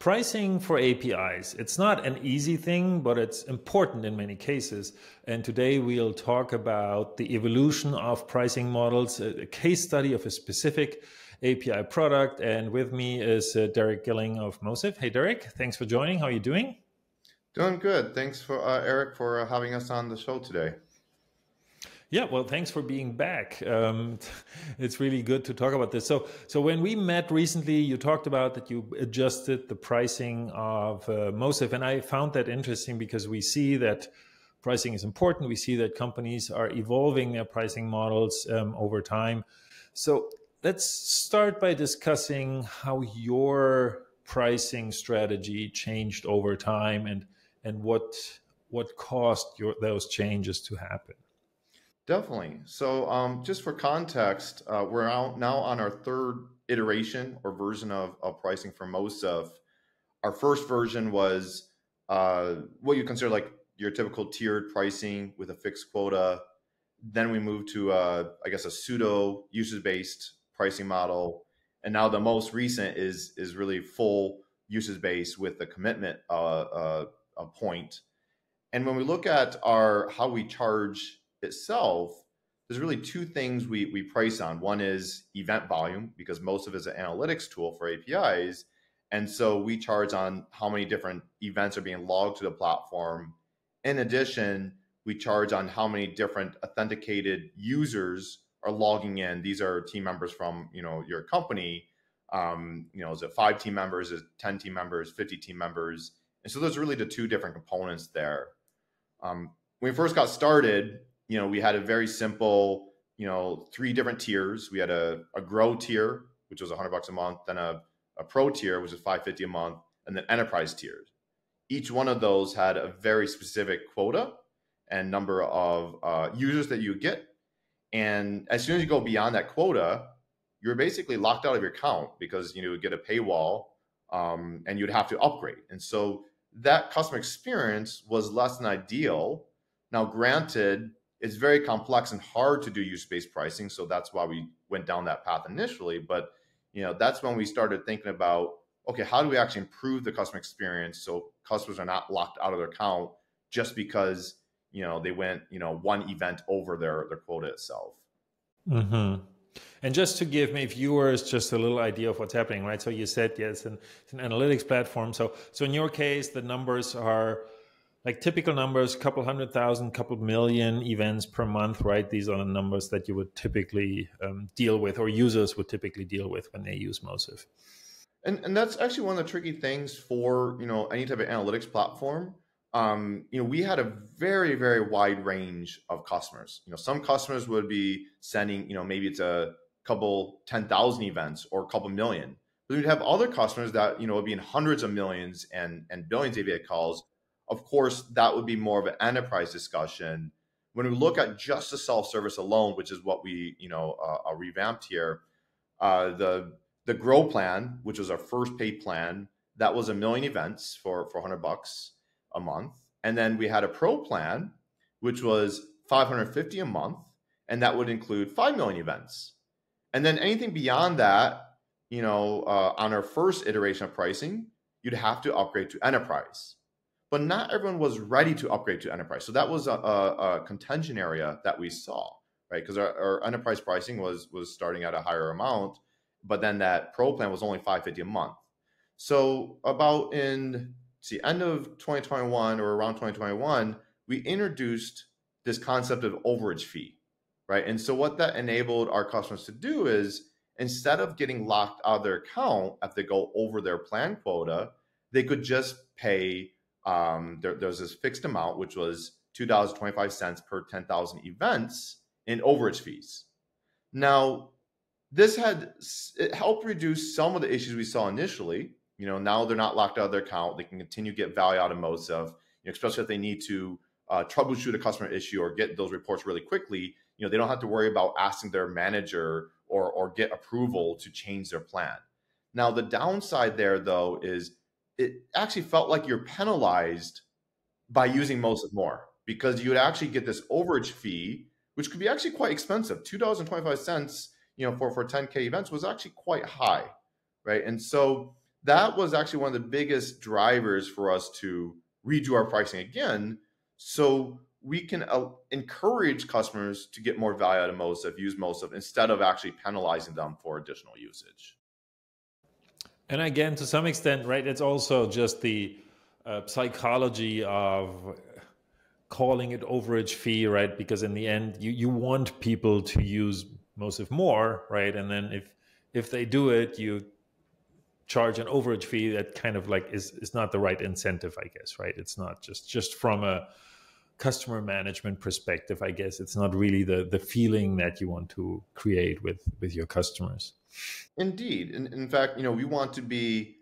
Pricing for APIs. It's not an easy thing, but it's important in many cases. And today we'll talk about the evolution of pricing models, a case study of a specific API product. And with me is Derric Gilling of Moesif. Hey, Derric, thanks for joining. How are you doing? Doing good. Thanks for Eric for having us on the show today. Yeah, well, thanks for being back. It's really good to talk about this. So when we met recently, you talked about that you adjusted the pricing of Moesif, and I found that interesting because we see that pricing is important. We see that companies are evolving their pricing models over time. So let's start by discussing how your pricing strategy changed over time and what caused those changes to happen. Definitely. So just for context, we're now on our third iteration or version of pricing for Moesif. Our first version was what you consider like your typical tiered pricing with a fixed quota. Then we moved to, I guess, a pseudo usage-based pricing model. And now the most recent is really full usage-based with a commitment a point. And when we look at how we charge itself, there's really two things we price on. One is event volume, because Moesif is an analytics tool for APIs. And so we charge on how many different events are being logged to the platform. In addition, we charge on how many different authenticated users are logging in. These are team members from, you know, your company. Is it 5 team members, is it 10 team members, 50 team members? And so those are really the two different components there. When we first got started, we had a very simple, 3 different tiers. We had a grow tier, which was $100 a month, then a pro tier, which was $550 a month, and then enterprise tiers. Each one of those had a very specific quota and number of users that you get. And as soon as you go beyond that quota, you're basically locked out of your account because you would get a paywall and you'd have to upgrade. And so that customer experience was less than ideal. Now, granted, it's very complex and hard to do use-based pricing. So that's why we went down that path initially. But, that's when we started thinking about, okay, how do we actually improve the customer experience so customers are not locked out of their account just because, they went, one event over their quota itself. Mm-hmm. And just to give my viewers just a little idea of what's happening, right? So you said, yes, it's an analytics platform. So in your case, the numbers are like typical numbers, couple 100,000, couple million events per month, right? These are the numbers that you would typically deal with, or users would typically deal with when they use Moesif. And that's actually one of the tricky things for, any type of analytics platform. We had a very, very wide range of customers. Some customers would be sending, maybe it's a couple 10,000 events or a couple million. But we'd have other customers that, would be in hundreds of millions and billions of API calls. Of course, that would be more of an enterprise discussion. When we look at just the self-service alone, which is what we, are revamped here, the Grow plan, which was our first paid plan, that was 1 million events for $100 a month. And then we had a Pro plan, which was $550 a month, and that would include 5 million events. And then anything beyond that, on our first iteration of pricing, you'd have to upgrade to enterprise. But not everyone was ready to upgrade to enterprise. So that was a contention area that we saw, right? Because our enterprise pricing was starting at a higher amount, but then that Pro plan was only $550 a month. So about end of 2021 or around 2021, we introduced this concept of overage fee, right? And so what that enabled our customers to do is, instead of getting locked out of their account if they go over their plan quota, they could just pay. There was this fixed amount, which was $2.25 per 10,000 events in overage fees. Now, it helped reduce some of the issues we saw initially. Now they're not locked out of their account. They can continue to get value out of Moesif, especially if they need to troubleshoot a customer issue or get those reports really quickly. They don't have to worry about asking their manager or get approval to change their plan. Now, the downside there, though, is it actually felt like you're penalized by using Moesif more, because you would actually get this overage fee, which could be actually quite expensive. $2.25, for 10K events was actually quite high, right? And so that was actually one of the biggest drivers for us to redo our pricing again, so we can encourage customers to get more value out of Moesif, use Moesif, instead of actually penalizing them for additional usage. And again, to some extent, right, it's also just the psychology of calling it overage fee, right? Because in the end, you want people to use Moesif more, right? And then if they do it, you charge an overage fee. That kind of like is not the right incentive, I guess, right? It's not just from a customer management perspective, I guess it's not really the feeling that you want to create with your customers. Indeed. In fact, we want to be,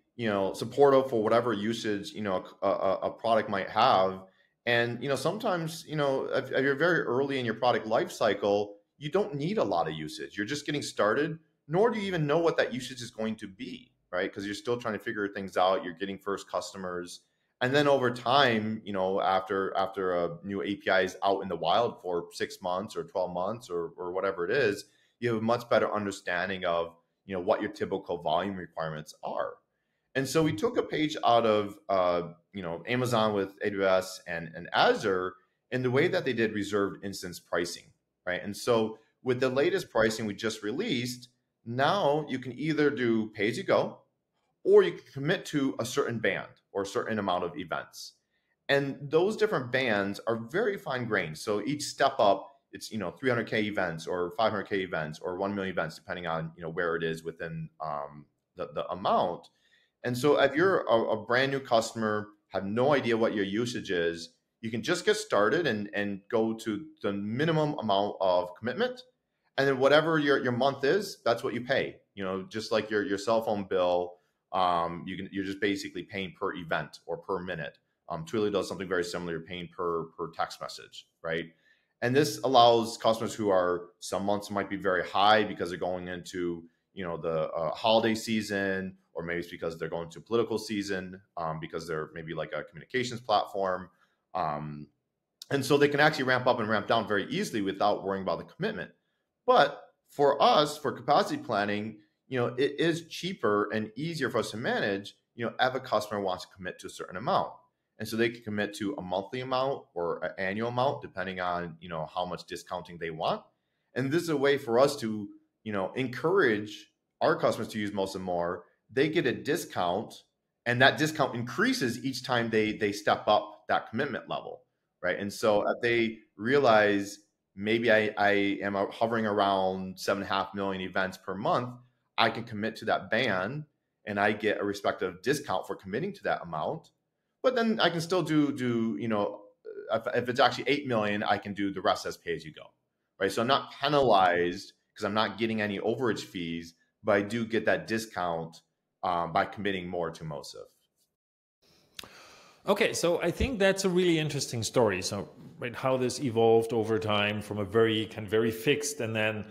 supportive for whatever usage, a product might have. And, sometimes, if you're very early in your product lifecycle, you don't need a lot of usage. You're just getting started, nor do you even know what that usage is going to be, right? Because you're still trying to figure things out. You're getting first customers. And then over time, after a new API is out in the wild for 6 months or 12 months or whatever it is, you have a much better understanding of, what your typical volume requirements are. And so we took a page out of, Amazon with AWS and Azure and the way that they did reserved instance pricing, right? And so with the latest pricing we just released, now you can either do pay-as-you-go, or you can commit to a certain band or a certain amount of events. And those different bands are very fine-grained. So each step up, it's 300K events or 500K events or 1 million events, depending on where it is within the amount. And so if you're a brand new customer, have no idea what your usage is, you can just get started and go to the minimum amount of commitment. And then whatever your month is, that's what you pay. Just like your cell phone bill, you're just basically paying per event or per minute. Twilio does something very similar. You're paying per text message, right? And this allows customers who are, some months might be very high because they're going into, the holiday season, or maybe it's because they're going to political season, because they're maybe like a communications platform. And so they can actually ramp up and ramp down very easily without worrying about the commitment. But for us, for capacity planning, it is cheaper and easier for us to manage, if a customer wants to commit to a certain amount. And so they can commit to a monthly amount or an annual amount, depending on, how much discounting they want. And this is a way for us to, encourage our customers to use Moesif more. They get a discount, and that discount increases each time they step up that commitment level, right? And so if they realize maybe I am hovering around 7.5 million events per month, I can commit to that band and I get a respective discount for committing to that amount. But then I can still if it's actually 8 million, I can do the rest as pay as you go, right? So I'm not penalized because I'm not getting any overage fees, but I do get that discount by committing more to Moesif. Okay, so I think that's a really interesting story. So, right, how this evolved over time from a very very fixed and then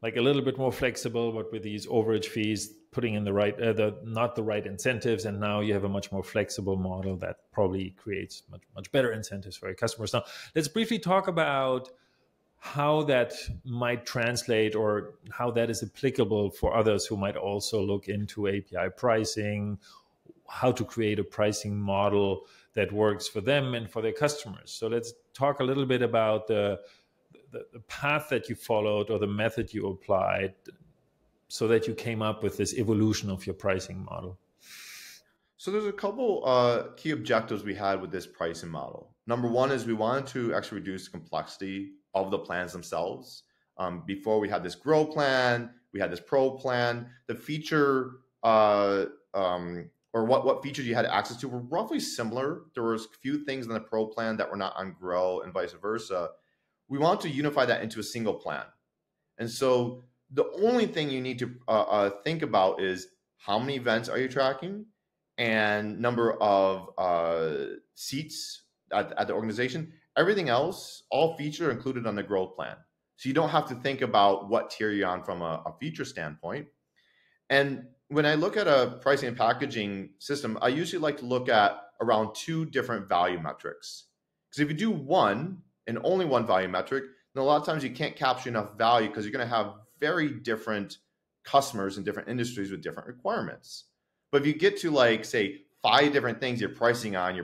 like a little bit more flexible, but with these overage fees, putting in the right, not the right incentives. And now you have a much more flexible model that probably creates much better incentives for your customers. Now, let's briefly talk about how that might translate or how that is applicable for others who might also look into API pricing, how to create a pricing model that works for them and for their customers. So let's talk a little bit about the path that you followed or the method you applied so that you came up with this evolution of your pricing model. So there's a couple key objectives we had with this pricing model. Number one is we wanted to actually reduce the complexity of the plans themselves. Before we had this Grow plan, we had this Pro plan. The feature or what features you had access to were roughly similar. There was a few things in the Pro plan that were not on Grow and vice versa. We want to unify that into a single plan. And so the only thing you need to think about is how many events are you tracking and number of seats at the organization. Everything else, all features are included on the growth plan. So you don't have to think about what tier you're on from a feature standpoint. And when I look at a pricing and packaging system, I usually like to look at around 2 different value metrics. Because if you do one, and only one value metric, and a lot of times you can't capture enough value because you're going to have very different customers in different industries with different requirements. But if you get to like, say, 5 different things you're pricing on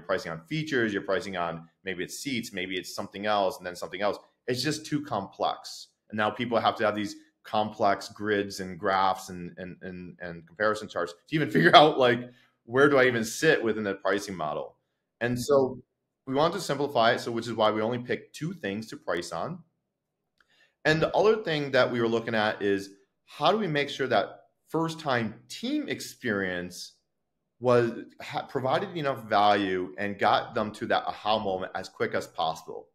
features, you're pricing on maybe it's seats, maybe it's something else, and then something else, it's just too complex. And now people have to have these complex grids and graphs and comparison charts to even figure out like, where do I even sit within the pricing model? And so we want to simplify it. So which is why we only pick 2 things to price on. And the other thing that we were looking at is how do we make sure that first time team experience was provided enough value and got them to that aha moment as quick as possible.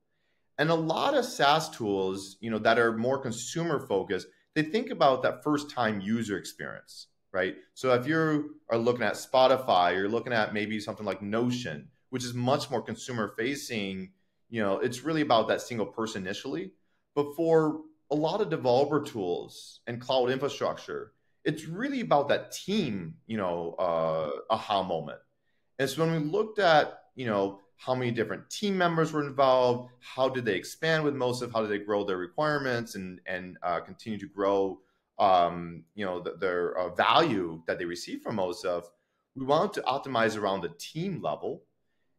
And a lot of SaaS tools, you know, that are more consumer focused, they think about that first time user experience, right? So if you are looking at Spotify, you're looking at maybe something like Notion, which is much more consumer facing, you know, it's really about that single person initially. But for a lot of developer tools and cloud infrastructure, it's really about that team, you know, aha moment. And so when we looked at, you know, how many different team members were involved, how did they expand with Moesif, how did they grow their requirements and continue to grow, you know, their value that they receive from Moesif, we wanted to optimize around the team level.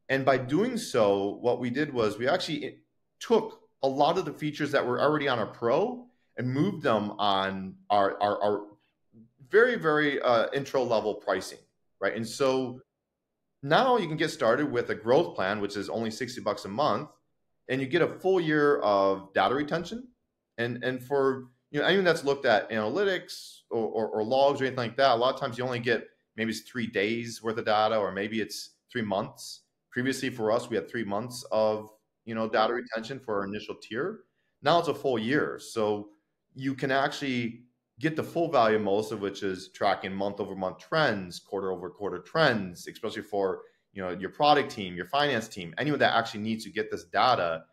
And by doing so, what we did was we actually took a lot of the features that were already on our Pro and moved them on our very, very intro level pricing, right? And so now you can get started with a growth plan, which is only $60 a month, and you get a full year of data retention. And for, you know, anyone that's looked at analytics or logs or anything like that, a lot of times you only get maybe it's 3 days worth of data, or maybe it's 3 months. Previously for us, we had 3 months of, you know, data retention for our initial tier. Now it's a full year. So you can actually get the full value of Moesif, which is tracking month over month trends, quarter over quarter trends, especially for, you know, your product team, your finance team, anyone that actually needs to get this data,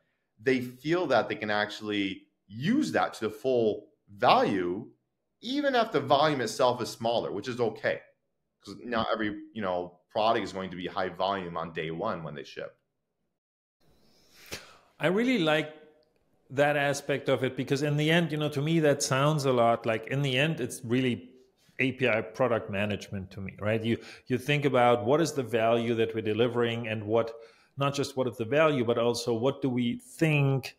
they feel that they can actually use that to the full value, even if the volume itself is smaller, which is okay. Because not every, you know, product is going to be high volume on day one when they ship. I really like that aspect of it, because in the end, you know, to me, that sounds a lot like, in the end, it's really API product management to me, right? You think about what is the value that we're delivering, and what, not just what is the value, but also what do we think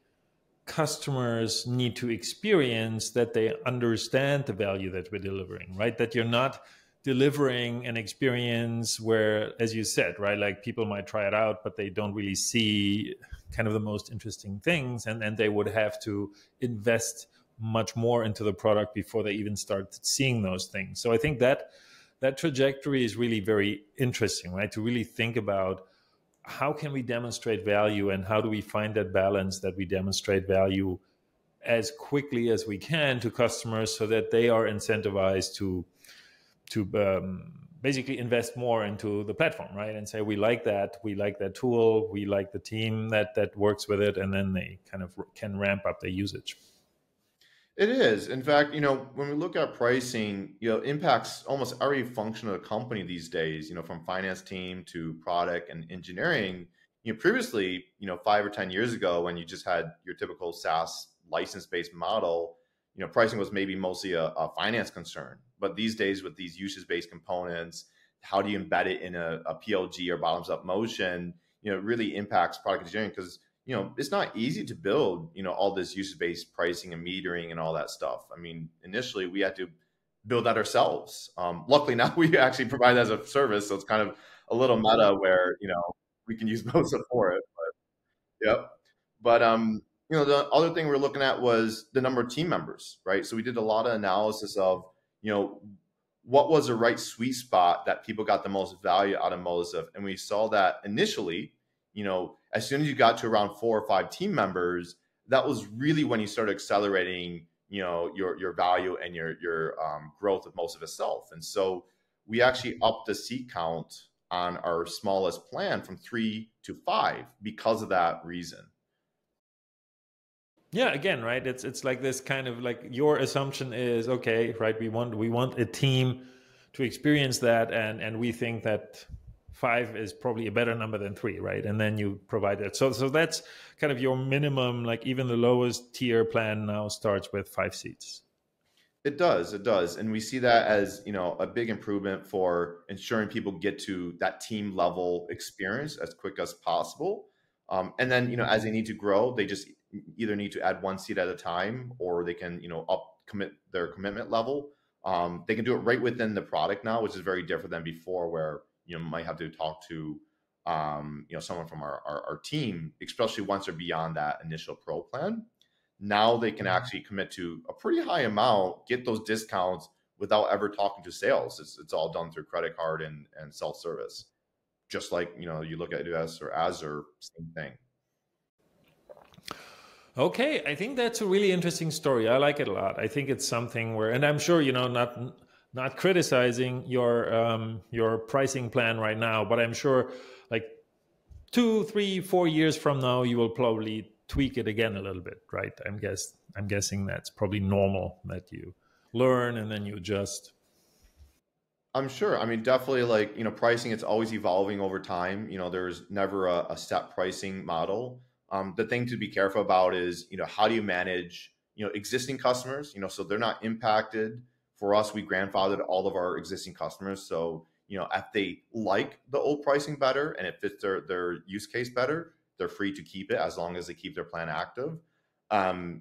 customers need to experience that they understand the value that we're delivering, right? That you're not delivering an experience where, as you said, right, like people might try it out, but they don't really see kind of the most interesting things, and they would have to invest much more into the product before they even start seeing those things. So I think that trajectory is really very interesting, right? To really think about how can we demonstrate value, and how do we find that balance that we demonstrate value as quickly as we can to customers, so that they are incentivized to basically invest more into the platform, right? And say, we like that tool, we like the team that works with it, and then they kind of can ramp up their usage. It is. In fact, you know, when we look at pricing, you know, impacts almost every function of the company these days, you know, from finance team to product and engineering. You know, previously, you know, 5 or 10 years ago, when you just had your typical SaaS license-based model, you know, pricing was maybe mostly a finance concern. But these days, with these usage-based components, how do you embed it in a PLG or bottoms-up motion? You know, it really impacts product engineering, because, you know, it's not easy to build, you know, all this usage-based pricing and metering and all that stuff. I mean, initially we had to build that ourselves. Luckily now we actually provide that as a service, so it's kind of a little meta where, you know, we can use Moesif for it. But yep. But you know, the other thing we're looking at was the number of team members, right? So we did a lot of analysis of, you know, what was the right sweet spot that people got the most value out of Moesif. And we saw that initially, you know, as soon as you got to around 4 or 5 team members, that was really when you started accelerating, you know, your value and your growth of Moesif itself. And so we actually upped the seat count on our smallest plan from 3 to 5 because of that reason. Yeah, again, right? It's like this kind of like your assumption is, okay, right? We want a team to experience that, and we think that 5 is probably a better number than 3, right? And then you provide that. So that's kind of your minimum, like even the lowest tier plan now starts with 5 seats. It does. And we see that as, you know, a big improvement for ensuring people get to that team level experience as quick as possible. And then, you know, as they need to grow, they just either need to add one seat at a time, or they can, you know, up commit their commitment level. They can do it right within the product now, which is very different than before, where, you know, might have to talk to, you know, someone from our team, especially once they're beyond that initial pro plan. Now they can actually commit to a pretty high amount, get those discounts without ever talking to sales. It's all done through credit card and self-service. Just like, you know, you look at AWS or Azure, same thing. Okay, I think that's a really interesting story. I like it a lot. I think it's something where, and I'm sure, you know, not criticizing your pricing plan right now, but I'm sure like 2, 3, 4 years from now, you will probably tweak it again a little bit, right? I'm guessing that's probably normal, that you learn and then you adjust. I'm sure. I mean, definitely, like, you know, pricing, it's always evolving over time. You know, there's never a set pricing model. The thing to be careful about is, you know, how do you manage, you know, existing customers, you know, so they're not impacted. For us, we grandfathered all of our existing customers. So, you know, if they like the old pricing better and it fits their use case better, they're free to keep it as long as they keep their plan active.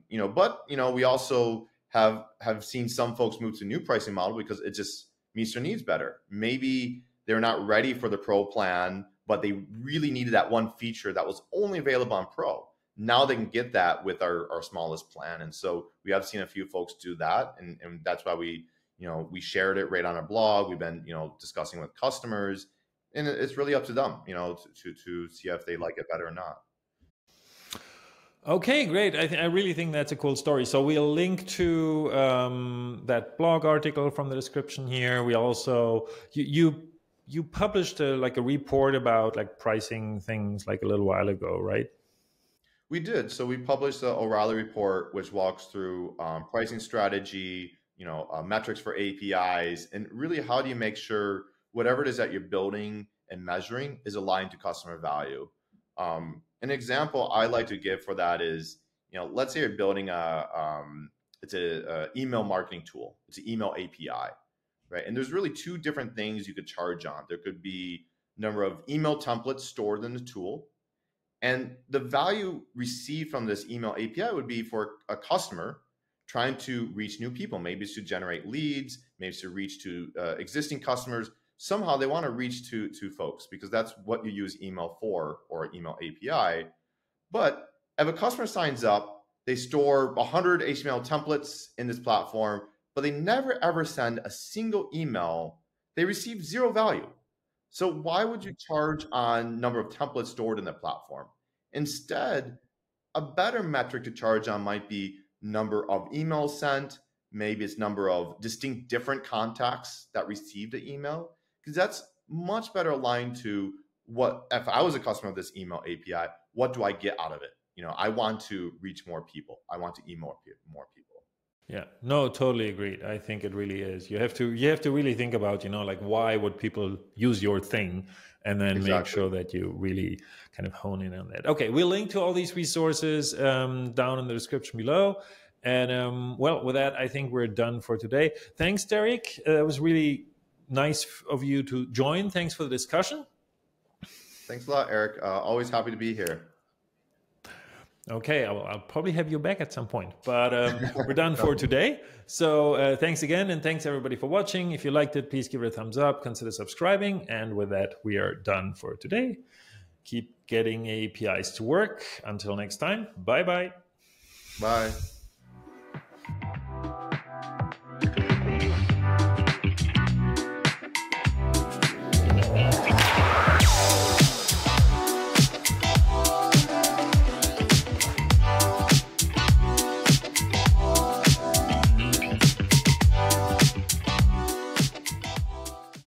You know, but, you know, we also have seen some folks move to new pricing model because it just meets their needs better. Maybe they're not ready for the pro plan, but they really needed that one feature that was only available on pro. Now they can get that with our smallest plan. And so we have seen a few folks do that. And that's why we, you know, we shared it right on our blog. We've been, you know, discussing with customers, and it's really up to them, you know, to see if they like it better or not. Okay, great. I really think that's a cool story. So we'll link to that blog article from the description here. We also, you published like a report about like pricing things like a little while ago, right? We did. So we published the O'Reilly report, which walks through pricing strategy, you know, metrics for APIs, and really how do you make sure whatever it is that you're building and measuring is aligned to customer value. An example I like to give for that is, you know, let's say you're building it's an email marketing tool. It's an email API. Right? And there's really two different things you could charge on. There could be number of email templates stored in the tool, and the value received from this email API would be for a customer trying to reach new people. Maybe it's to generate leads, maybe it's to reach to existing customers. Somehow they want to reach to folks because that's what you use email for, or email API. But if a customer signs up, they store 100 HTML templates in this platform, but they never ever send a single email, they receive zero value. So why would you charge on number of templates stored in the platform? Instead, a better metric to charge on might be number of emails sent, maybe it's number of distinct different contacts that received the email, because that's much better aligned to what, if I was a customer of this email API, what do I get out of it? You know, I want to reach more people. I want to email more people. Yeah, no, totally agreed. I think it really is. You have to really think about, you know, like, why would people use your thing, and then make sure that you really kind of hone in on that. Okay, we'll link to all these resources down in the description below. And well, with that, I think we're done for today. Thanks, Derric. It was really nice of you to join. Thanks for the discussion. Thanks a lot, Eric. Always happy to be here. Okay, I'll probably have you back at some point, but we're done for today. So thanks again, and thanks everybody for watching. If you liked it, please give it a thumbs up, consider subscribing, and with that, we are done for today. Keep getting APIs to work. Until next time, bye-bye. Bye.